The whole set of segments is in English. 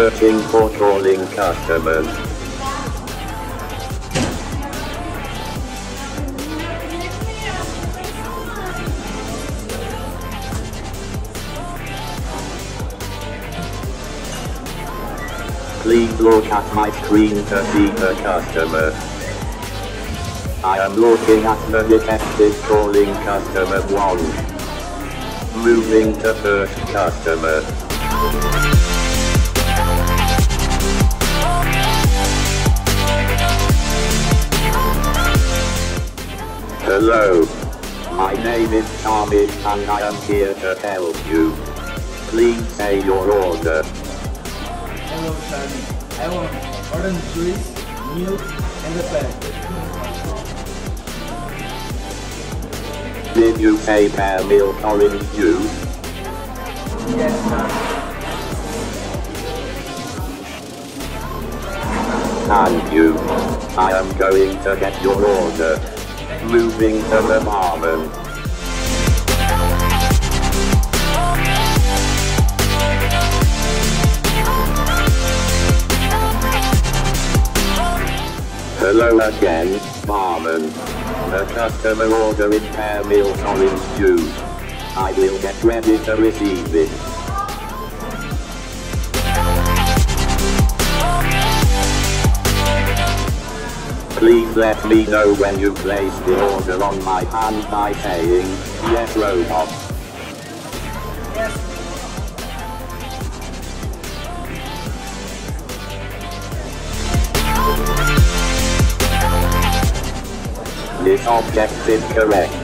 searching for calling customers. Please look at my screen to see the customer. I am looking at the detected calling customer 1. Moving to first customer. Hello. My name is Tommy and I am here to help you. Please say your order. Hello Charlie, I want orange juice, milk and a pear. Did you say pear milk orange juice? Yes sir. Thank you. I am going to get your order. Moving to the barman. Hello again, barman. The customer order is pear milk orange juice. I will get ready to receive it. Please let me know when you place the order on my hand by saying, yes robot. Yes. This object is correct.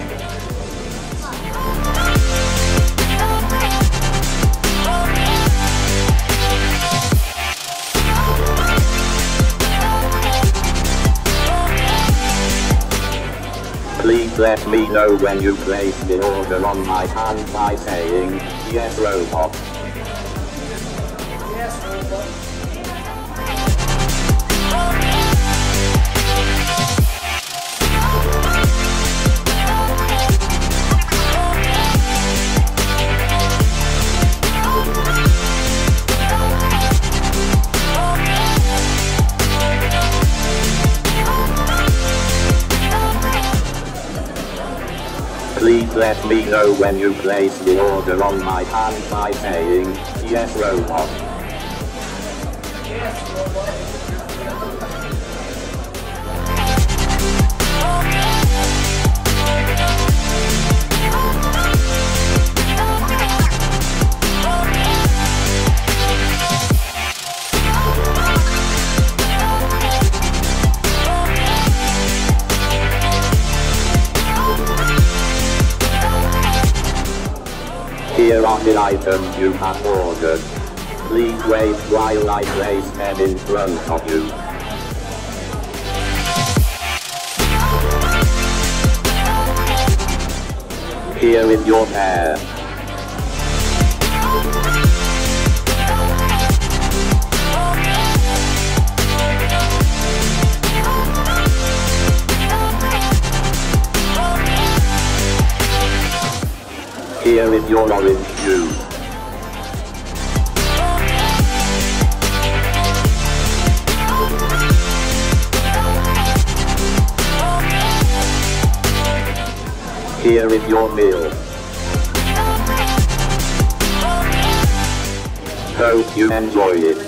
Please let me know when you place the order on my hand by saying, yes robot. Yes robot. Please let me know when you place the order on my hand by saying, yes robot. Yes robot. Here are the items you have ordered. Please wait while I place them in front of you. Here is your pear. Here is your orange juice. Here is your meal. Hope you enjoyed it.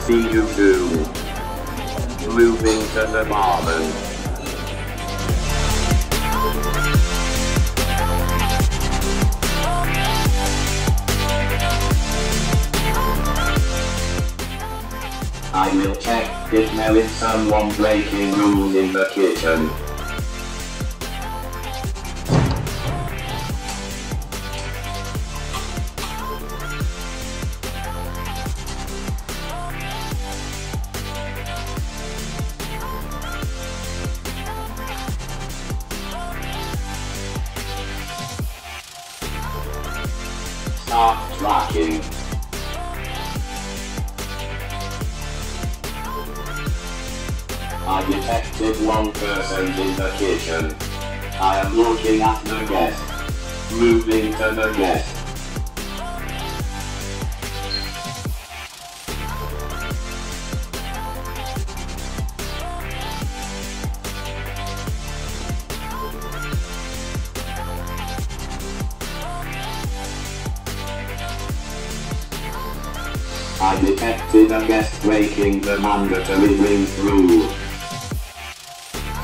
See you soon. Moving to the barman. I will check if there is someone breaking rules in the kitchen. Start tracking. I detected one person in the kitchen. I am looking at the guest. Moving to the guest. I'm effective against breaking the mandatory rings rule.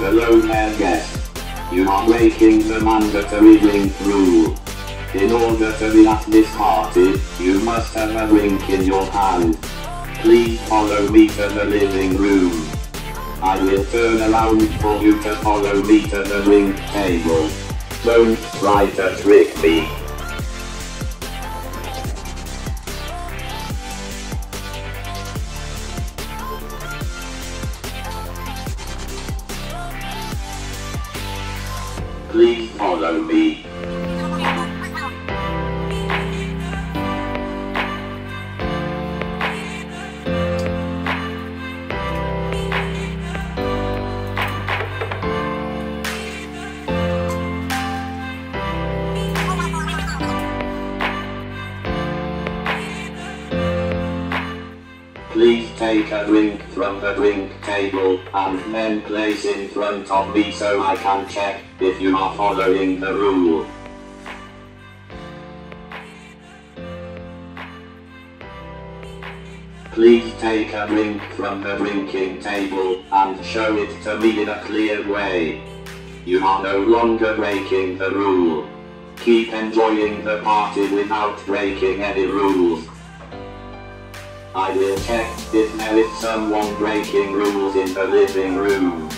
The lone man guest. You are breaking the mandatory ring rule. In order to be at this party, you must have a drink in your hand. Please follow me to the living room. I will turn around for you to follow me to the drink table. Don't try to trick me. Please follow me. Please take a drink from the drink table and then place in front of me so I can check if you are following the rule. Please take a drink from the drinking table and show it to me in a clear way. You are no longer breaking the rule. Keep enjoying the party without breaking any rules. I will check if there is someone breaking rules in the living room.